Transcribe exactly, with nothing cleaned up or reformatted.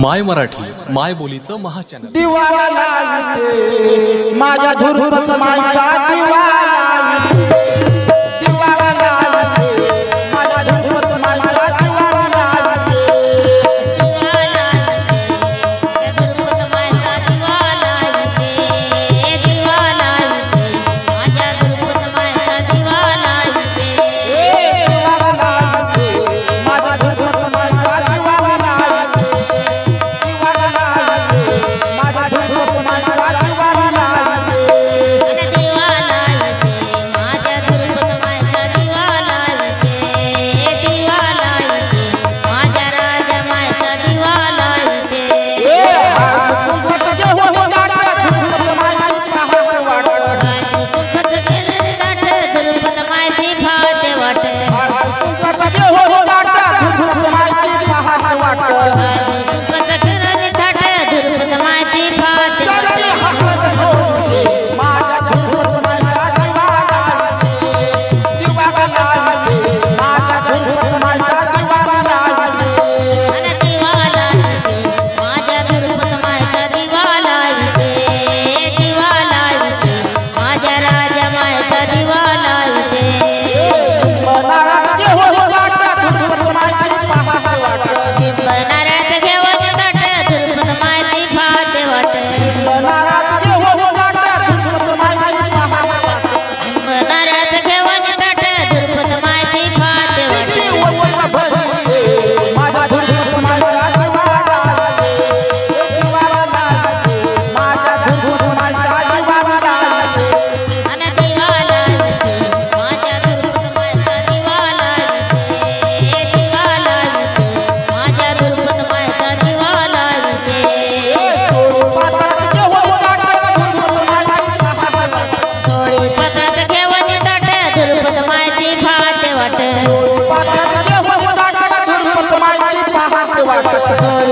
my Marathi माय बोलीचं महाचॅनल दिवाला लावते माझ्या धुरपत माईचा दिवाला I'm